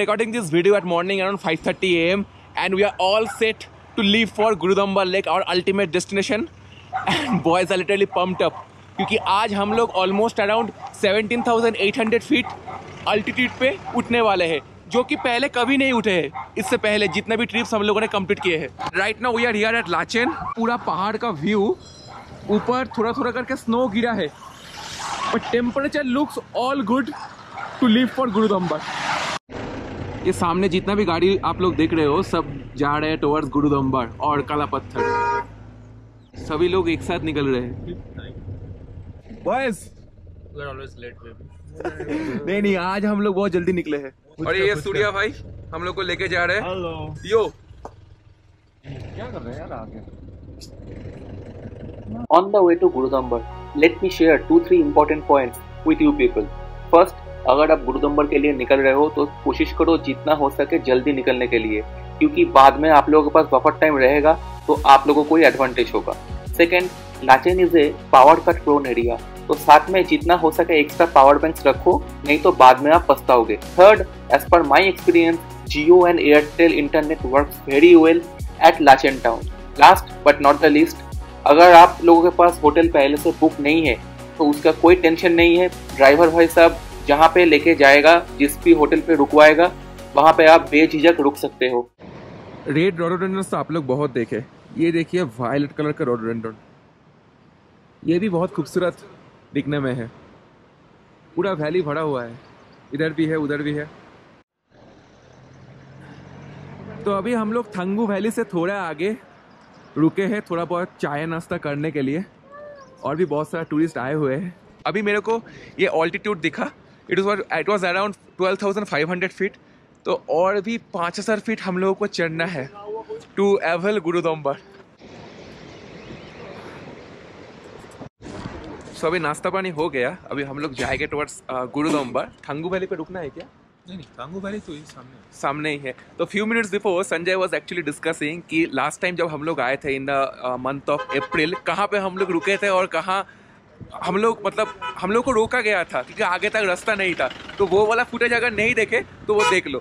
recording this video at morning around 5:30 AM and we are all set to leave for Gurudongmar Lake, our ultimate destination. And boys are literally pumped up क्योंकि आज हम लोग almost around 17,800 feet altitude पे उठने वाले हैं, जो कि पहले कभी नहीं उठे हैं इससे पहले जितने भी ट्रिप्स हम लोगों ने कंप्लीट किए हैं। Right now we are here at Lachen. पूरा पहाड़ का व्यू, ऊपर थोड़ा थोड़ा करके स्नो गिरा है, but temperature looks all good to leave for Gurudongmar. ये सामने जितना भी गाड़ी आप लोग देख रहे हो सब जा रहे हैं टुवर्ड्स गुरुदम्बर और काला पत्थर। सभी लोग एक साथ निकल रहे हैं। Boys we are always late baby. नहीं आज हम लोग बहुत जल्दी निकले हैं। और ये सूर्या भाई हम लोग को लेके जा रहे हैं। हेलो यो, क्या कर रहे हैं यार आगे? On the way to Gurudongmar, let me share 2-3 important points with you people. First, अगर आप गुरुदम्बर के लिए निकल रहे हो तो कोशिश करो जितना हो सके जल्दी निकलने के लिए, क्योंकि बाद में आप लोगों के पास बफर टाइम रहेगा तो आप लोगों को ही एडवांटेज होगा। Second, Lachen is a power cut prone area, तो साथ में जितना हो सके एक्स्ट्रा पावर बैंक रखो, नहीं तो बाद में आप पछताओगे। थर्ड, एज पर my experience Jio and Airtel internet works very well at Lachen town. Last but not the least, अगर आप लोगों के पास होटल पहले से बुक नहीं है तो उसका कोई टेंशन नहीं है। ड्राइवर भाई साहब जहाँ पे लेके जाएगा, जिस भी होटल पे रुकवाएगा वहाँ पे आप बेझिझक रुक सकते हो। रेड रोडोडेंड्रॉन्स तो आप लोग बहुत देखे, ये देखिए वायलेट कलर का रोडोडेंड्रॉन, ये भी बहुत खूबसूरत दिखने में है। पूरा वैली भरा हुआ है, इधर भी है उधर भी है। तो अभी हम लोग थंगू वैली से थोड़ा आगे रुके हैं, थोड़ा बहुत चाय नाश्ता करने के लिए, और भी बहुत सारे टूरिस्ट आए हुए हैं। अभी मेरे को ये ऑल्टीट्यूड दिखा, इट वॉज अराउंड 12,500 फीट, तो और भी 5,000 फीट हम लोगों को चढ़ना है टू एवल गुरुदम्बर। सो अभी नाश्ता पानी हो गया, अभी हम लोग जाएंगे टुवर्ड्स गुरुदम्बर। थंगू वैली पे रुकना है क्या? नहीं, थंगू वैली तो सामने ही है। तो few minutes before Sanjay was actually discussing कि लास्ट टाइम जब हम लोग आए थे in the month of April, कहाँ पे हम लोग रुके थे और कहाँ हम लोग हम लोग को रोका गया था क्योंकि आगे तक रास्ता नहीं था। तो वो वाला फुटेज अगर नहीं देखे तो वो देख लो।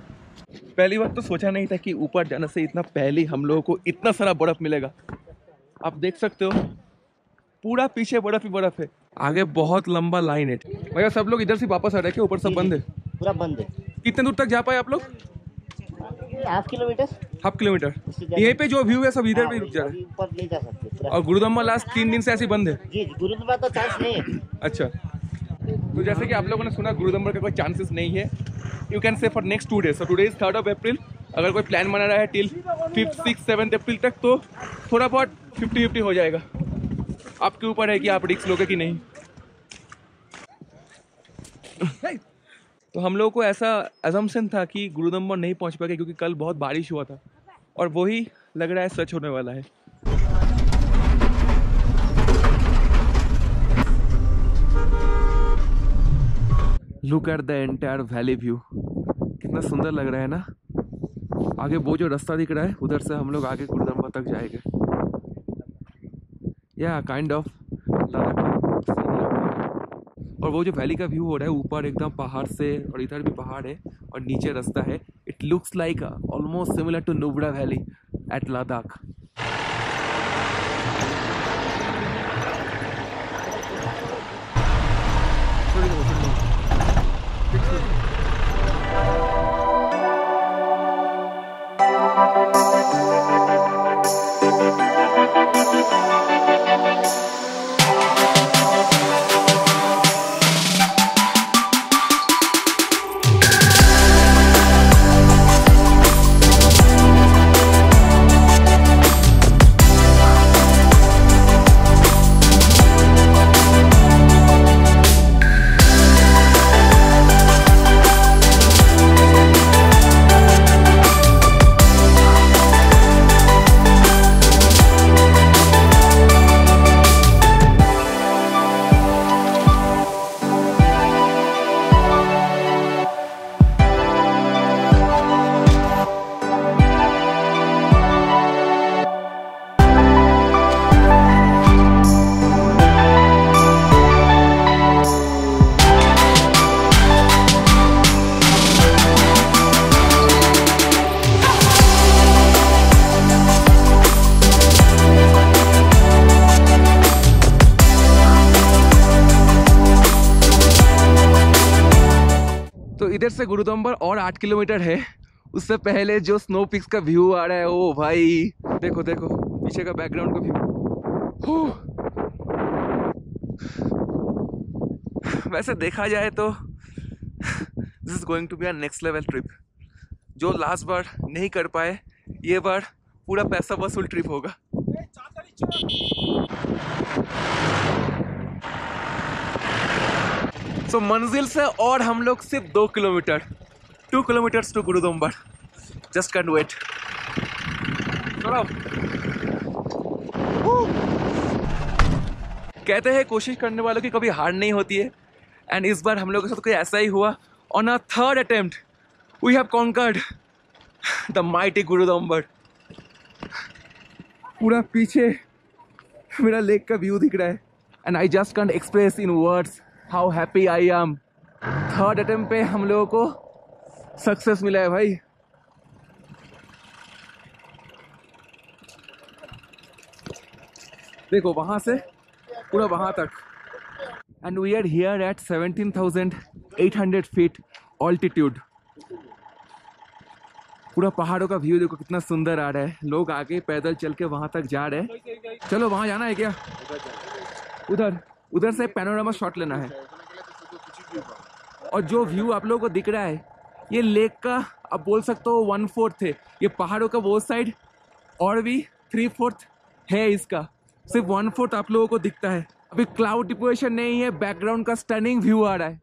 पहली बार तो सोचा नहीं था कि ऊपर जाने से इतना पहले हम लोगों को इतना सारा बर्फ़ मिलेगा। आप देख सकते हो पूरा पीछे बर्फ़ ही बर्फ़ है, आगे बहुत लंबा लाइन है। भैया सब लोग इधर से वापस आ रहे हैं, ऊपर सब बंद है? पूरा बंद है। कितने दूर तक जा पाए आप लोग? Half kilometre. यहीं पे जो व्यू है सब इधर पे रुक जा रहे हैं। और गुरुदम्बर लास्ट 3 दिन से ऐसे बंद है जी, गुरुदम्बर तो चांस नहीं है। अच्छा, तो जैसे कि आप लोगों ने सुना गुरुदम्बर का कोई चांसेस नहीं है, you can say for next 2 days. So today is 3rd of April। अगर कोई प्लान बना रहा है till 5th 6th 7th April तक तो थोड़ा बहुत 50-50 हो जाएगा। आपके ऊपर है कि आप रिस्क लोगे कि नहीं। तो हम लोगों को ऐसा असम्पशन था कि गुरुदम्बर नहीं पहुंच पाएंगे क्योंकि कल बहुत बारिश हुआ था, और वही लग रहा है सच होने वाला है। Look at the entire valley view, कितना सुंदर लग रहा है ना। आगे वो जो रास्ता दिख रहा है उधर से हम लोग आगे गुरुदम्बर तक जाएंगे। या काइंड ऑफ, और वो जो वैली का व्यू हो रहा है ऊपर एकदम पहाड़ से, और इधर भी पहाड़ है और नीचे रास्ता है। It looks like almost similar to Nubra valley at Ladakh. इधर से गुरुदोम्बर और 8 किलोमीटर है। उससे पहले जो स्नो पिक्स का व्यू आ रहा है, ओ भाई देखो देखो पीछे का बैकग्राउंड का व्यू। वैसे देखा जाए तो this is going to be our next level trip. जो लास्ट बार नहीं कर पाए, ये बार पूरा पैसा वसूल ट्रिप होगा। तो मंजिल से और हम लोग सिर्फ 2 kilometre, 2 kilometres to Gurudongmar. Just can't wait. कहते हैं कोशिश करने वालों की कभी हार नहीं होती है, एंड इस बार हम लोगों के साथ कुछ ऐसा ही हुआ। On a third attempt we have conquered the mighty Gurudongmar. पूरा पीछे मेरा लेक का व्यू दिख रहा है, and I just can't express in words how happy I am. Third attempt पे हम लोगों को सक्सेस मिला है भाई। देखो वहां से पूरा वहां तक। And we are here at 17,800 feet altitude. पूरा पहाड़ों का व्यू देखो कितना सुंदर आ रहा है। लोग आगे पैदल चल के वहां तक जा रहे हैं। चलो वहां जाना है क्या? उधर उधर से पैनोरामा शॉट लेना है। और जो व्यू आप लोगों को दिख रहा है, ये लेक का आप बोल सकते हो 1/4 है। ये पहाड़ों का वो साइड और भी 3/4 है इसका, सिर्फ 1/4 आप लोगों को दिखता है। अभी क्लाउड डिपोजिशन नहीं है, बैकग्राउंड का स्टनिंग व्यू आ रहा है।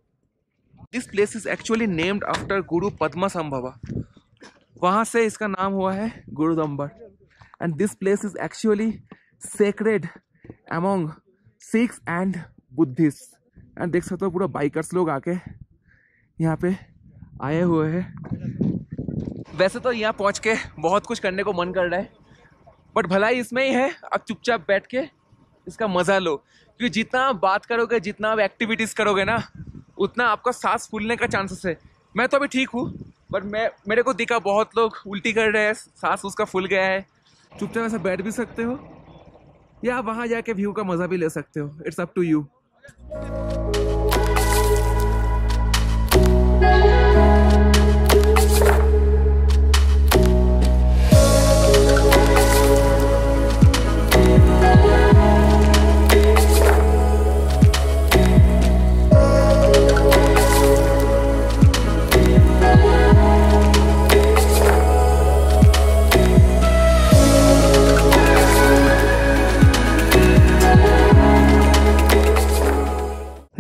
This place is actually named after Guru Padma संभवा। वहाँ से इसका नाम हुआ है Gurudongmar. And this place is actually sacred among Sikhs and Buddhist. And देख सकते हो पूरा बाइकर्स लोग आके यहाँ पे आए हुए हैं। वैसे तो यहाँ पहुँच के बहुत कुछ करने को मन कर रहा है, बट भलाई इसमें ही है। आप चुपचाप बैठ के इसका मज़ा लो, क्योंकि जितना आप बात करोगे, जितना आप एक्टिविटीज़ करोगे ना, उतना आपका सांस फूलने का चांसेस है। मैं तो अभी ठीक हूँ, बट मेरे को दिखा बहुत लोग उल्टी कर रहे हैं, सांस उसका फूल गया है। चुपचाप ऐसा बैठ भी सकते हो, या वहाँ जाके व्यू का मज़ा भी ले सकते हो। It's up to you.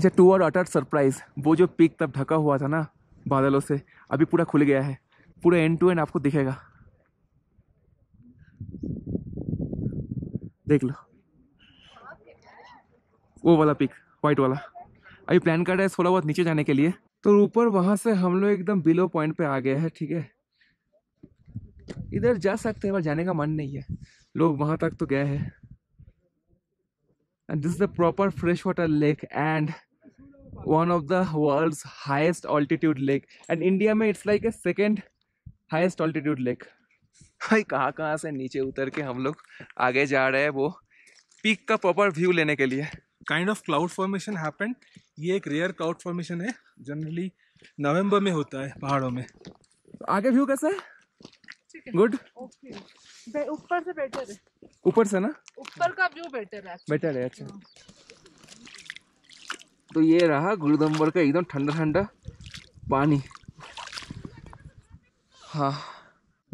अच्छा, टू और अटर सरप्राइज, वो जो पीक तब ढका हुआ था ना बादलों से, अभी पूरा खुल गया है। पूरा एंड टू एंड आपको दिखेगा, देख लो। वो वाला पीक, वाइट वाला। अभी प्लान कर रहे हैं थोड़ा बहुत नीचे जाने के लिए। तो ऊपर वहाँ से हम लोग एकदम बिलो पॉइंट पे आ गए हैं। ठीक है, इधर जा सकते हैं पर जाने का मन नहीं है। लोग वहाँ तक तो गए हैं। And this is the proper fresh water lake and one of the world's highest altitude lake, and India में it's like a second highest altitude lake। भाई कहाँ से नीचे उतर के हम लोग आगे जा रहे हैं वो पीक का प्रॉपर व्यू लेने के लिए। Kind of cloud formation happened. ये एक रेयर क्लाउड फॉर्मेशन है, जनरली नवंबर में होता है पहाड़ों में। आगे व्यू कैसा है? गुड। ऊपर से बेटर है। ऊपर से ना, ऊपर का व्यू बेटर है। बेटर है, अच्छा। तो ये रहा गुरुदोम्बर का एकदम ठंडा ठंडा पानी। हाँ,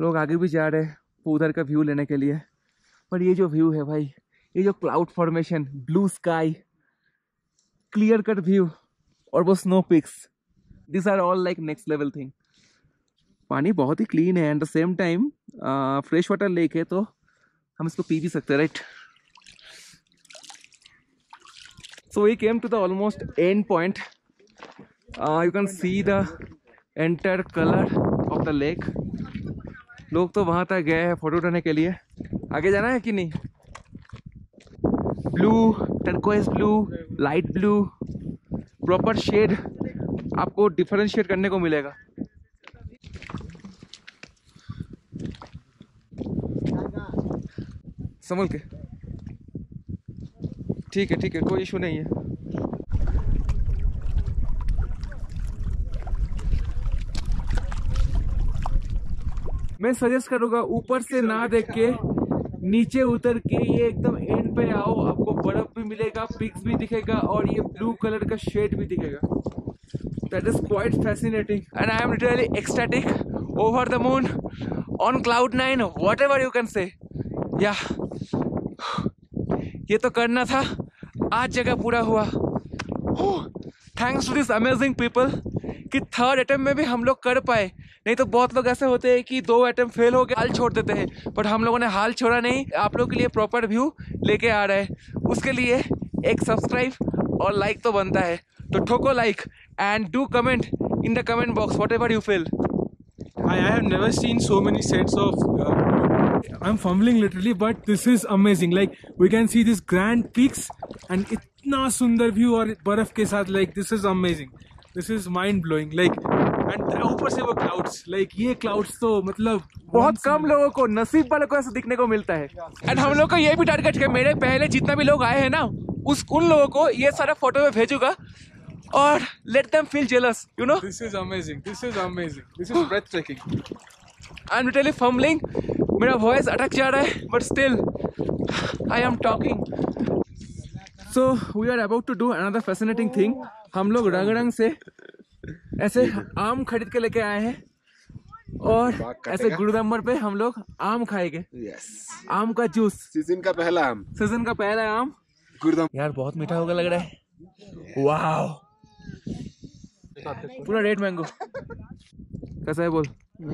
लोग आगे भी जा रहे हैं उधर का व्यू लेने के लिए, पर ये जो व्यू है भाई, ये जो cloud formation, blue sky, clear cut view, और वो snow peaks, this are all like next level thing. पानी बहुत ही क्लीन है, and the same time fresh water lake है, तो हम इसको पी भी सकते हैं, right. So we came to the almost end point. You can see the entire color of the lake. लोग तो वहाँ तक गए हैं फोटो उठाने के लिए। आगे जाना है कि नहीं? Blue, turquoise blue, light blue, proper shade आपको डिफरेंशिएट करने को मिलेगा। संभल के, ठीक है ठीक है, कोई इशू नहीं है। मैं सजेस्ट करूंगा ऊपर से ना देख के नीचे उतर के ये एकदम एंड पे आओ, आपको बर्फ भी मिलेगा, पिक्स भी दिखेगा और ये ब्लू कलर का शेड भी दिखेगा। That is quite fascinating and I am really ecstatic, over the moon, on cloud nine, whatever you can say. या ये तो करना था, आज जगह पूरा हुआ। Thanks to this amazing people कि थर्ड अटेम्प्ट में भी हम लोग कर पाए, नहीं तो बहुत लोग ऐसे होते हैं कि दो अटेम्प्ट फेल हो गए हाल छोड़ देते हैं, बट हम लोगों ने हाल छोड़ा नहीं, आप लोगों के लिए प्रॉपर व्यू लेके आ रहा है। उसके लिए एक सब्सक्राइब और लाइक तो बनता है, तो ठोको like and do comment in the comment box whatever you feel. I have never seen so many sets of, I'm fumbling literally, but this is amazing. Like we can see these grand peaks and itna sundar view aur barf ke sath, like this is amazing. This is mind blowing. Like and ऊपर से वो clouds, like ये clouds तो मतलब बहुत कम लोगों को, नसीब वालों को ऐसा दिखने को मिलता है। And हम लोग को ये भी टारगेट है, मेरे पहले जितना भी लोग आए हैं ना उस उन लोगों को ये सारा फोटो में भेजूंगा और let them feel jealous, you know. This is amazing. This is amazing. This is breathtaking. I'm literally fumbling. मेरा वॉइस अटक जा रहा है but still I am talking. So we are about to do another fascinating thing. हम लोग रंग रंग से ऐसे आम खरीद के लेके आए हैं और ऐसे गुरुदम्बर पे हम लोग आम खाएंगे। yes. आम का जूस, सीजन का पहला आम, सीजन का पहला आम गुरुदम्बर। यार बहुत मीठा होगा लग रहा है। yes. वाओ, पूरा रेड मैंगो। कैसा है बोल,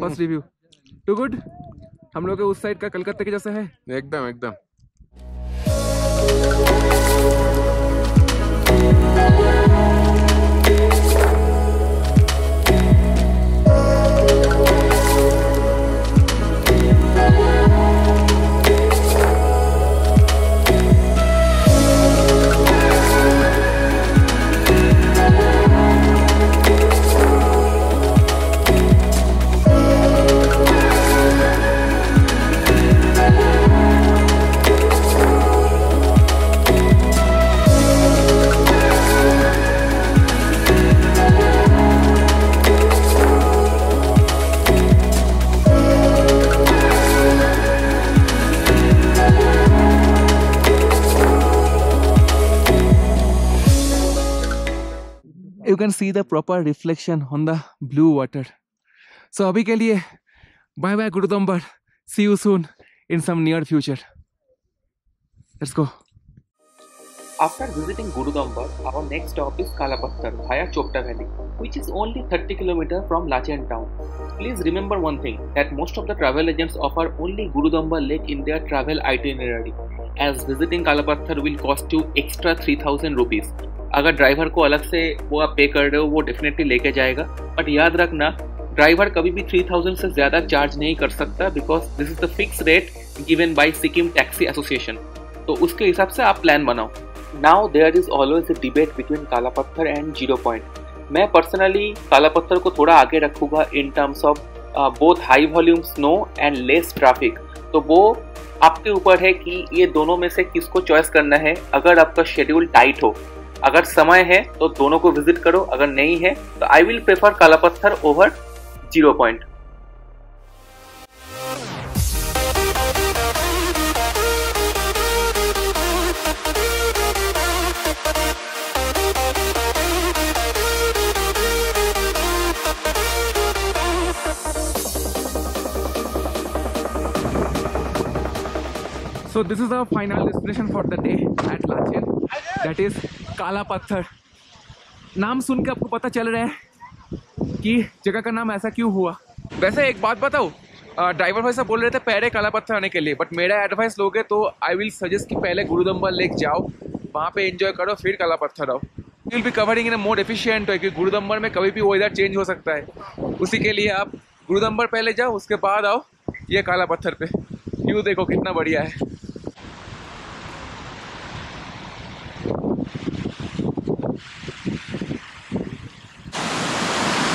फर्स्ट रिव्यू? To good. हम लोग के उस साइड का कलकत्ते के जैसा है एकदम एकदम। You can see the proper reflection on the blue water. So abhi ke liye bye bye Gurudongmar. See you soon in some near future. Let's go. After visiting Gurudongmar, our next stop is Kala Pathar via Chopta Valley, which is only 30 km from Lachen town. Please remember one thing, that most of the travel agents offer only Gurudongmar Lake in their travel itinerary, as visiting Kala Pathar will cost you extra 3000 rupees. अगर driver को अलग से वो आप पे कर रहे हो वो डेफिनेटली लेके जाएगा, बट याद रखना ड्राइवर कभी भी 3000 से ज़्यादा चार्ज नहीं कर सकता, because this is the fix rate given by Sikkim taxi association. तो उसके हिसाब से आप प्लान बनाओ। Now there is always a debate between Kala Patthar and zero point. मैं पर्सनली काला पत्थर को थोड़ा आगे रखूँगा in terms of both high volume snow and less traffic. तो वो आपके ऊपर है कि ये दोनों में से किसको चॉइस करना है। अगर आपका शेड्यूल टाइट हो, अगर समय है तो दोनों को विजिट करो, अगर नहीं है तो I will prefer Kala Patthar over zero point. So this is our final destination for the day at Lachen. That is काला पत्थर। नाम सुन के आपको पता चल रहा है कि जगह का नाम ऐसा क्यों हुआ। वैसे एक बात बताओ, ड्राइवर भाई साहब बोल रहे थे पहले काला पत्थर आने के लिए, बट मेरा एडवाइस लोगे तो आई विल सजेस्ट कि पहले गुरुदम्बर लेक जाओ, वहाँ पे एंजॉय करो, फिर काला पत्थर आओ। Will be covering in more efficient है, क्योंकि गुरुदम्बर में कभी भी वेदर चेंज हो सकता है, उसी के लिए आप गुरुदम्बर पहले जाओ, उसके बाद आओ ये काला पत्थर पे। व्यू देखो कितना बढ़िया है।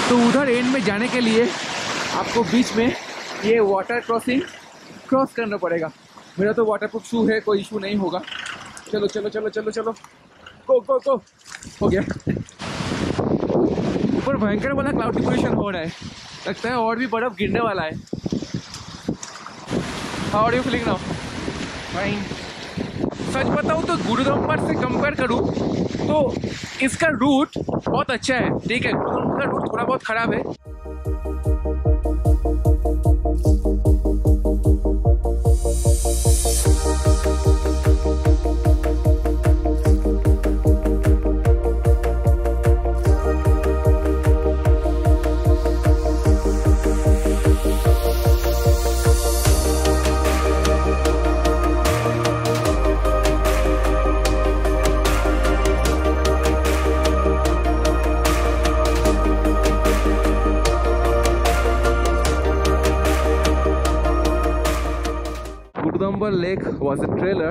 तो उधर एंड में जाने के लिए आपको बीच में ये वाटर क्रॉसिंग क्रॉस करना पड़ेगा। मेरा तो वाटरप्रूफ शू है, कोई इशू नहीं होगा। चलो चलो चलो चलो चलो, गो गो गो। हो गया। ऊपर भयंकर वाला क्लाउड पोल्यूशन हो रहा है, लगता है और भी बर्फ़ गिरने वाला है। How are you feeling now? Fine. सच बताऊँ तो गुरुदोंगमर से कंपेयर करूँ तो इसका रूट बहुत अच्छा है, ठीक है। गुरुदोंगमर का रूट थोड़ा बहुत ख़राब है। Nubra Lake was a trailer,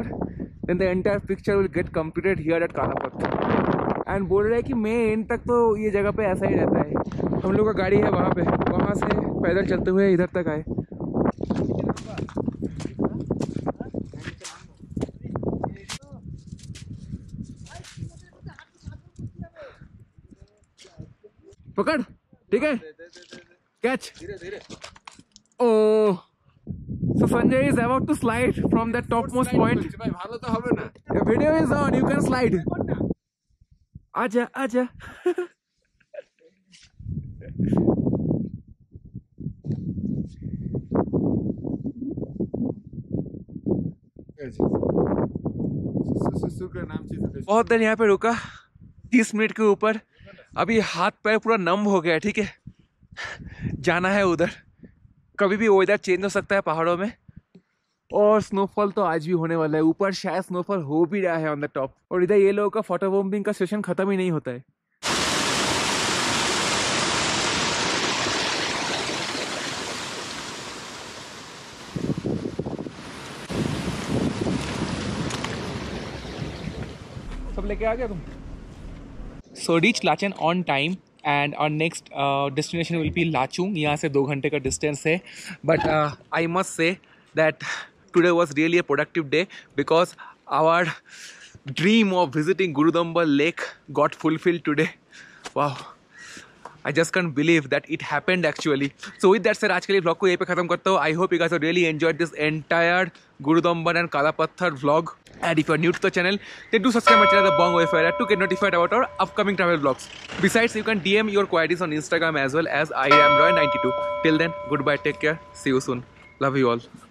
then the entire picture will get completed here at Kala Pathar. And बोल रहा है कि मैं एंड तक तो ये जगह पे ऐसा ही रहता है। हम लोग का गाड़ी है वहाँ पे, वहाँ से पैदल चलते हुए इधर तक आए। पकड़, ठीक है? कैच। ओ So Sanjay is about to slide from the topmost point. The video is on. You can slide. Aja, aja. बहुत देर यहाँ पे रुका, 30 मिनट के ऊपर। अभी हाथ पैर पूरा नम हो गया, ठीक है। जाना है उधर, कभी भी वेदर चेंज हो सकता है पहाड़ों में, और स्नोफॉल तो आज भी होने वाला है। ऊपर शायद स्नोफॉल हो भी रहा है ऑन द टॉप, और इधर ये लोगों का फोटो बॉम्बिंग का सेशन खत्म ही नहीं होता है। सब लेके आ गया तुम? So reach Lachen on time and our next destination will be Lachung. यहाँ से 2 घंटे का डिस्टेंस है, but I must say that today was really a productive day because our dream of visiting Gurudongmar lake got fulfilled today. वाह, I just can believe that it happened actually. So with that sir, आज के लिए vlog को यहीं पे खत्म करता हूँ। I hope you guys really enjoyed this entire Gurudongmar and Kala Patthar vlog. And if you are new to the channel, then do subscribe my channel, The Bong Wayfarer, to get notified about our upcoming travel vlogs. Besides, you can DM your queries on Instagram as well as I am Roy92. Till then, goodbye, take care, see you soon. Love you all.